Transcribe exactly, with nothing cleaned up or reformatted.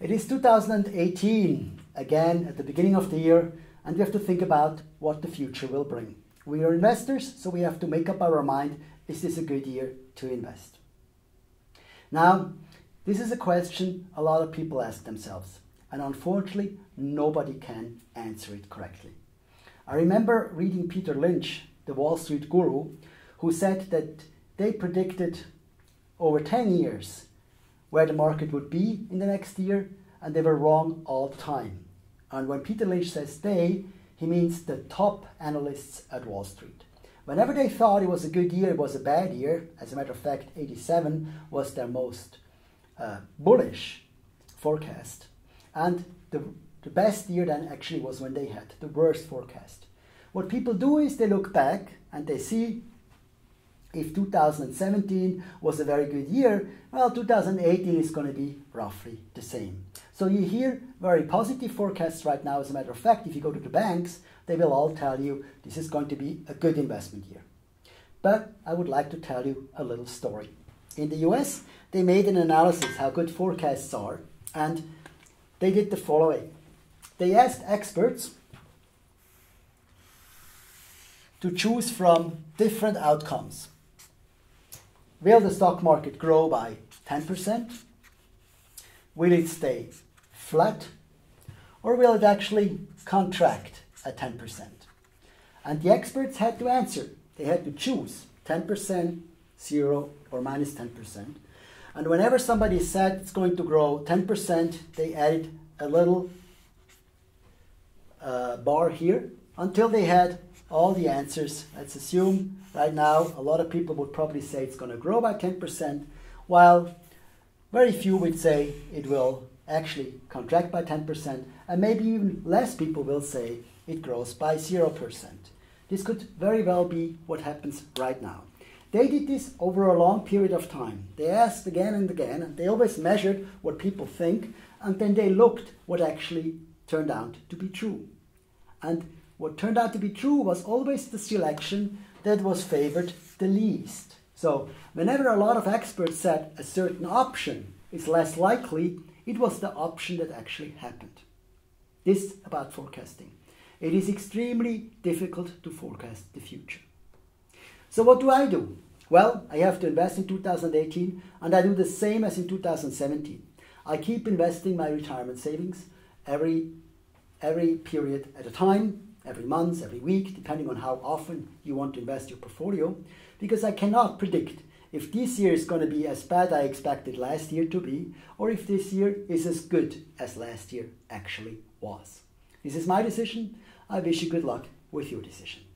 It is two thousand eighteen, again at the beginning of the year, and we have to think about what the future will bring. We are investors, so we have to make up our mind, is this a good year to invest? Now, this is a question a lot of people ask themselves, and unfortunately, nobody can answer it correctly. I remember reading Peter Lynch, the Wall Street guru, who said that they predicted over ten years where the market would be in the next year, and they were wrong all the time. And when Peter Lynch says they, he means the top analysts at Wall Street. Whenever they thought it was a good year, it was a bad year. As a matter of fact, eighty-seven was their most uh, bullish forecast. And the, the best year then actually was when they had the worst forecast. What people do is they look back and they see if two thousand seventeen was a very good year, well, two thousand eighteen is going to be roughly the same. So you hear very positive forecasts right now. As a matter of fact, if you go to the banks, they will all tell you this is going to be a good investment year. But I would like to tell you a little story. In the U S, they made an analysis how good forecasts are, and they did the following. They asked experts to choose from different outcomes. Will the stock market grow by ten percent? Will it stay flat? Or will it actually contract at ten percent? And the experts had to answer. They had to choose ten percent, zero, or minus ten percent. And whenever somebody said it's going to grow ten percent, they added a little uh, bar here until they had all the answers. Let's assume right now a lot of people would probably say it's going to grow by ten percent, while very few would say it will actually contract by ten percent, and maybe even less people will say it grows by zero percent. This could very well be what happens right now. They did this over a long period of time. They asked again and again, and they always measured what people think, and then they looked what actually turned out to be true. And what turned out to be true was always the selection that was favored the least. So whenever a lot of experts said a certain option is less likely, it was the option that actually happened. This about forecasting. It is extremely difficult to forecast the future. So what do I do? Well, I have to invest in two thousand eighteen, and I do the same as in two thousand seventeen. I keep investing my retirement savings every, every period at a time, every month, every week, depending on how often you want to invest your portfolio, because I cannot predict if this year is going to be as bad as I expected last year to be, or if this year is as good as last year actually was. This is my decision. I wish you good luck with your decision.